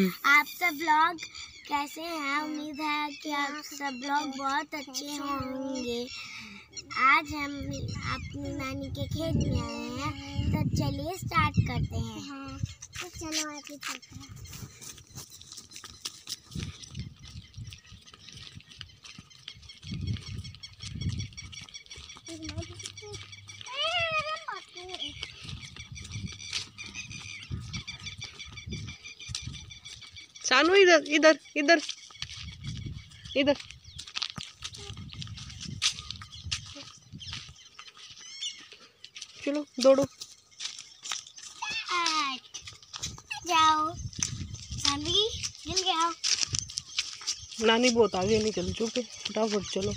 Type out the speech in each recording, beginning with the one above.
आप सब लोग कैसे हैं? उम्मीद है कि आप सब लोग बहुत अच्छे होंगे। आज हम अपनी नानी के खेत में आए हैं, तो चलिए स्टार्ट करते हैं। हाँ, तो चलो आगे चलते हैं। सानू इधर इधर इधर इधर चलो दौड़ो जाओ। गया नानी बहुत आगे नहीं चल चुके, फटाफट चलो।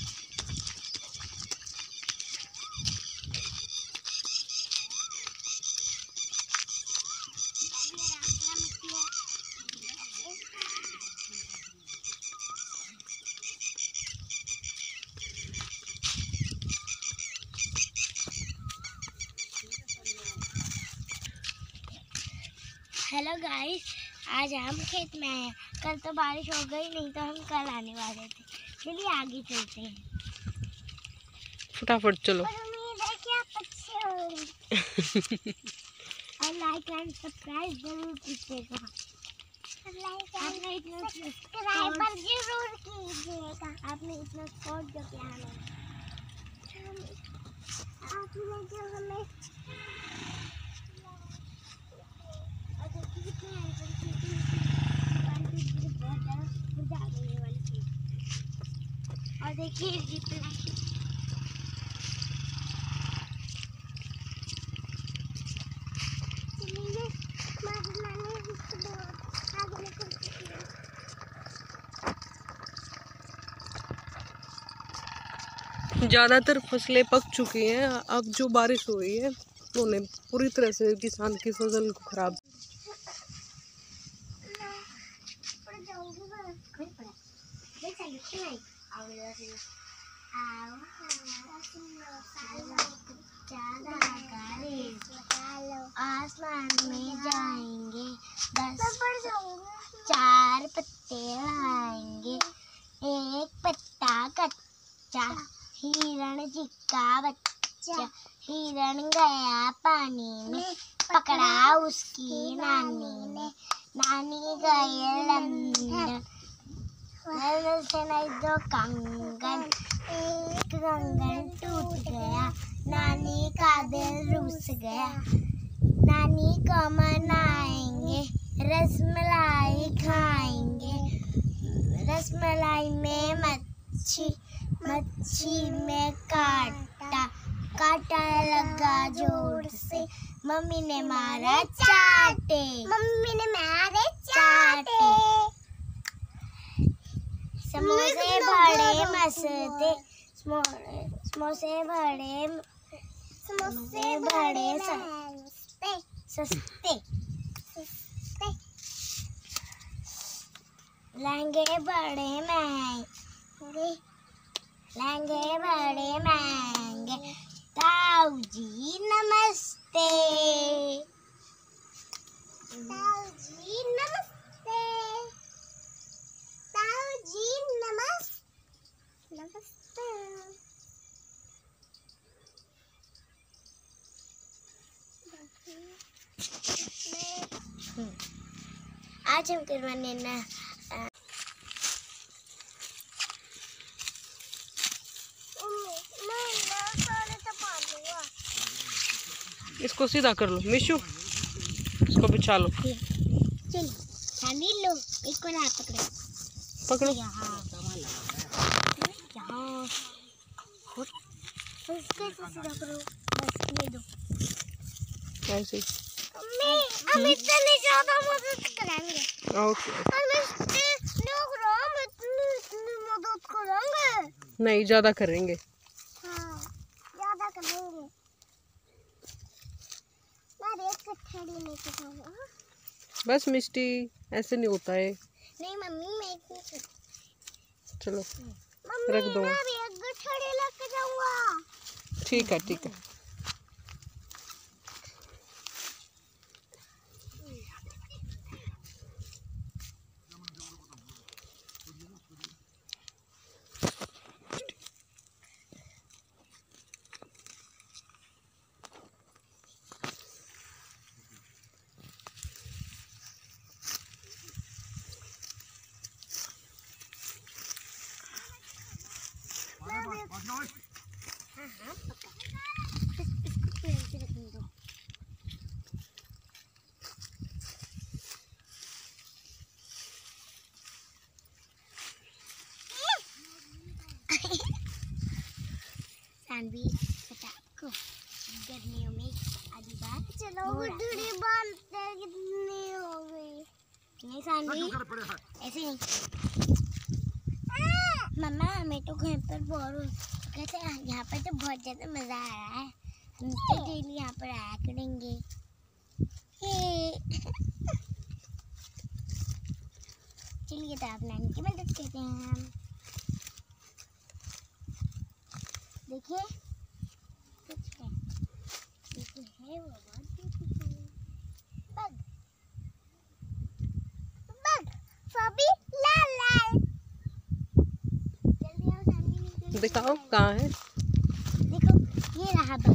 हेलो गाइस, आज हम खेत में आए हैं। कल तो बारिश हो गई, नहीं तो हम कल आने वाले थे। चलिए आगे चलते हैं, फटाफट चलो। और लाइक एंड सब्सक्राइब जरूर कीजिएगा। आपने इतना सपोर्ट जो किया हमें, और देखिए ज़्यादातर फसलें पक चुकी हैं। अब जो बारिश हुई है उन्होंने पूरी तरह से किसान की फसल को खराब। आसमान में जाएंगे, 10 4 पत्ते लाएंगे। एक पत्ता कच्चा, हिरण जी का बच्चा। हिरण गया पानी में, पकड़ा उसकी नानी ने। नानी गए लंदन, दो कंगन। एक कंगन टूट गया, नानी का दिल रूस गया। नानी को मनाएंगे, रसमलाई खाएंगे। रसमलाई में मच्छी, मच्छी में कांटा, कांटा लगा जोर से। मम्मी ने मारा चाटे, मम्मी ने मारे चाटे। समोसे बड़े मस्त थे, समोसे बड़े सस्ते। लहंगे बड़े महंगे। ताऊ जी नमस्ते, ताऊ जी नमस्ते, ताऊ जी नमस्ते। आज हम करवाने ना इसको सीधा कर लो मिशु, इसको बिछा लो। चलो छानी लो, इसको ना पकड़ो पकड़ो। ऐसे हम इतने ज़्यादा मदद करेंगे। नहीं ज़्यादा करेंगे, हाँ ज़्यादा करेंगे। बस मिस्टी, ऐसे नहीं होता है। नहीं मम्मी, मैं चलो रख दो। ठीक है ठीक है, मानवी को गर्मियों में आधी बार चलो बांधते कितनी हो गई। नहीं सानवी ऐसे नहीं मम्मा, हमें तो घर पर बोर कहते हैं, यहाँ पर तो बहुत ज़्यादा मज़ा आ रहा है, हम तो डेली यहाँ पर आया करेंगे। चलिए तो आप नानी की मदद करते हैं। हम देखिए कुछ है, देखिए है वो बहुत ब्यूटीफुल बग बग सभी लाल लाल। जल्दी आओ सामने दिखाओ कहाँ है। देखो ये रहा बग।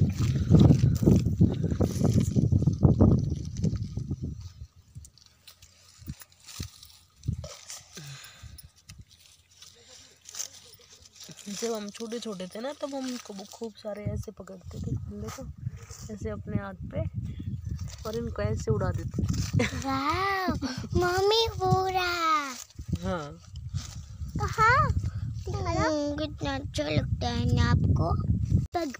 जब हम छोटे छोटे थे ना तब तो हम खूब सारे ऐसे पकड़ते थे, देखो ऐसे अपने हाथ पे, और इनको ऐसे उड़ा देते थे। वाव मम्मी पूरा हाँ कितना अच्छा लगता है ना आपको। पग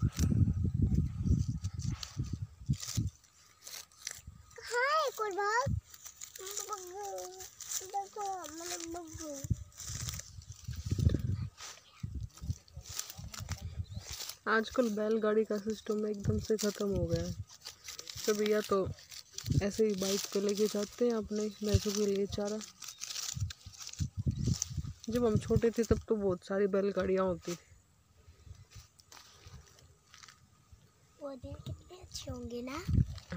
कहाँ है कुर्बान, देखो मतलब आजकल बैलगाड़ी का सिस्टम एकदम से ख़त्म हो गया है। तो भैया तो ऐसे ही बाइक पे लेके जाते हैं अपने भैंसों के लिए चारा। जब हम छोटे थे तब तो बहुत सारी बैलगाड़ियाँ होती थी। वो दिन कितने अच्छे होंगे ना।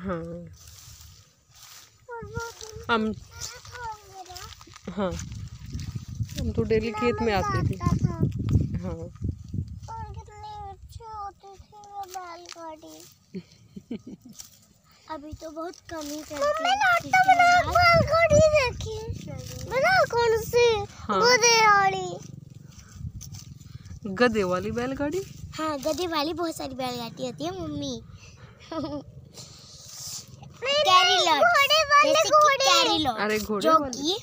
हाँ हम तो डेली खेत में आते थे। हाँ अभी तो बहुत कम ही करते हैं। बैलगाड़ी देखिए, बताओ कौन सी गधे वाली। गधे वाली बैलगाड़ी। हाँ गधे वाली बहुत सारी बैलगाड़ी होती है मम्मी। अरे घोड़े वाली।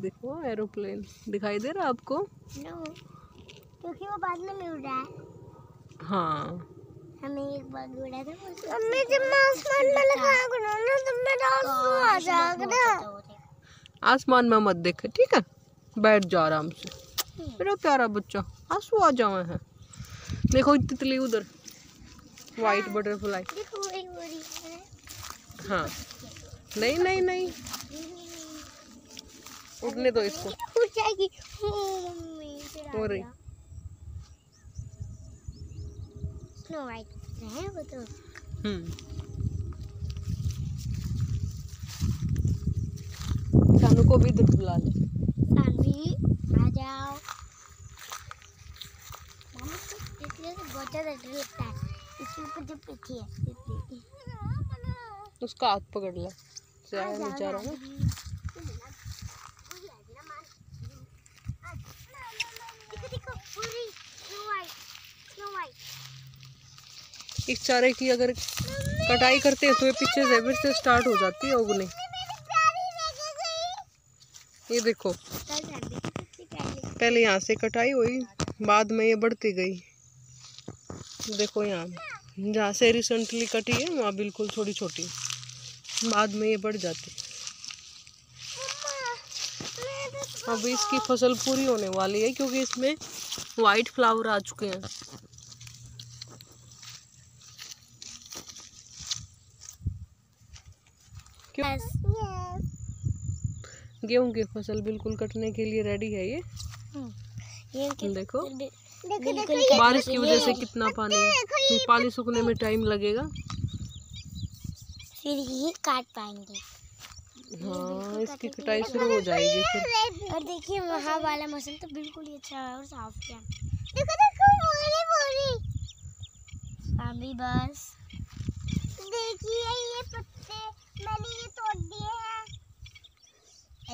देखो एरोप्लेन दिखाई दे रहा है आपको, क्योंकि वो बादल में उड़ा है। हाँ हमें एक बार उड़ा था। मम्मी जब मैं आसमान में लगाया करूँ ना तब मैं आसमान आ जाएगा। आसमान में मत देखे ठीक है, बैठ जा आराम से मेरा प्यारा बच्चा। आंसू आ जाए हैं। देखो तितली उधर वाइट बटरफ्लाई। हाँ नहीं नहीं नहीं उड़ने दो इसको। स्नो वाइट है वो तो। सानू को भी इधर बुला ले। सानवी आ जाओ। मम्मी तितली से बहुत ज़्यादा डर लगता है, इसके ऊपर जो पीछे है उसका हाथ पकड़ ले। इस चारे की अगर कटाई करते हैं तो ये पीछे से फिर से स्टार्ट हो जाती है उगने। ये देखो पहले यहाँ से कटाई हुई, बाद में ये बढ़ती गई। देखो यहाँ जहाँ से रिसेंटली कटी है वहाँ बिल्कुल छोटी छोटी, बाद में ये बढ़ जाती। अब इसकी फसल पूरी होने वाली है क्योंकि इसमें वाइट फ्लावर आ चुके हैं। गेहूं की फसल बिल्कुल कटने के लिए रेडी है। ये देखो बारिश की वजह से कितना पानी है, पानी सूखने में टाइम लगेगा फिर ये काट पाएंगे। हाँ इसकी कटाई शुरू हो जाएगी फिर। और देखिए वहाँ वाला मौसम तो बिल्कुल ही अच्छा है और साफ है। देखो देखो बोरी बोरी अभी बस देखिए ये पत्ते मैंने ये तोड़ दिए हैं।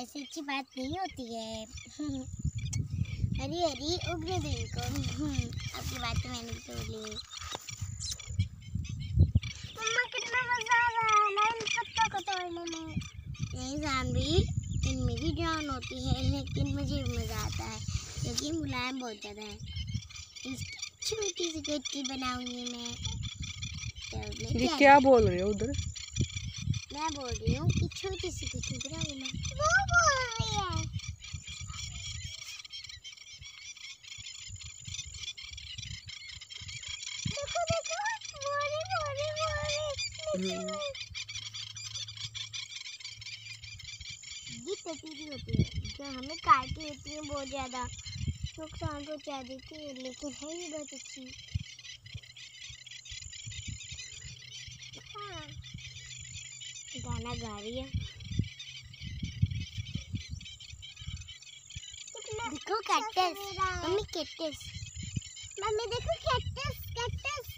ऐसी अच्छी बात नहीं होती है। हरी हरी उगने दो इनको। आपकी बात तो मैंने तोड़ ली। मम्मा कितना मजा आ रहा है ना इन पत्तों को तोड़ने में। नहीं जानवी इनमें भी जान होती है, लेकिन मुझे मज़ा आता है क्योंकि मुलायम बहुत ज़्यादा है। छोटी सी गट्टी बनाऊंगी मैं। ये क्या बोल रहे हो उधर? मैं बोल रही हूँ कि छोटी सी गट्टी बनाऊंगी मैं। वो बोल रही है। देखो देखो, बोली बोली बोली। ये कटीरी होती है जो हमें काटती होती है बहुत ज़्यादा, नुकसान तो क्या देती है, लेकिन है ही बहुत अच्छी। हाँ। गाना गा रही है। देखो कैक्टस, मम्मी कैक्टस, मम्मी देखो कैक्टस, कैक्टस।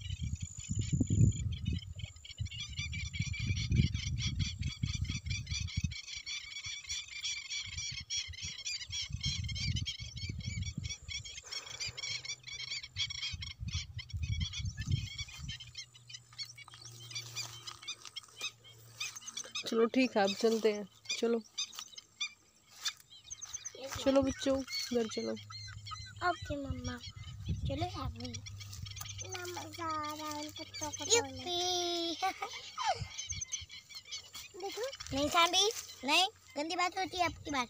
चलो ठीक है, अब चलते हैं। चलो चलो बच्चों, घर चलो। ओके मम्मा, चलो सामने देखो। नहीं सांबी, नहीं, गंदी बात होती है आपकी बात।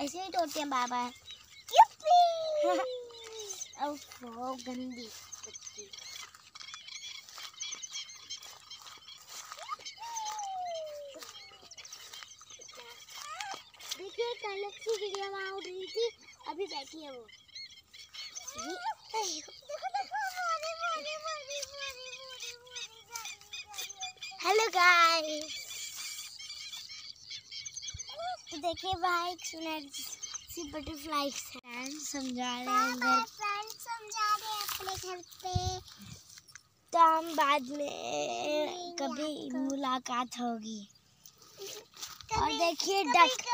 ऐसे नहीं तोड़ते हैं बाबा। ओह गंदी कुत्ती। अलग सी चिड़िया वहाँ उड़ रही थी, अभी बैठी है वो। हेलो गाइस, तो देखिए वहाँ एक सुनहरी सी बटरफ्लाई समझा रहे हैं घर, समझा रहे हैं अपने घर पे। तो हम बाद में कभी मुलाकात होगी। और देखिए डक,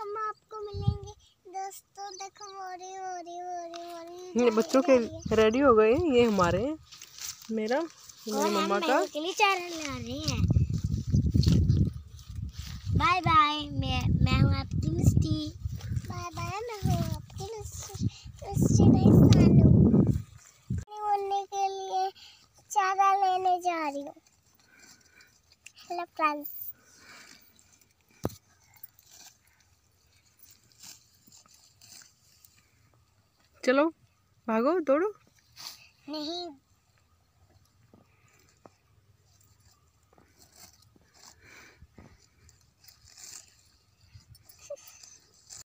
हम आपको मिलेंगे दोस्तों। देखो मोरी मोरी मोरी मोरी। ये बच्चों के रेडी हो गए, ये हमारे, मेरा, मेरी मम्मा का के लिए चैनल ला रहे हैं। बाय बाय, मैं हूँ आपकी मिस्टी। बाय बाय, मैं हूँ आपकी मिस्टी सानू। बोलने के लिए चारा लेने जा रही हूँ। हेलो फ्रेंड्स, चलो भागो, दौड़ो। नहीं।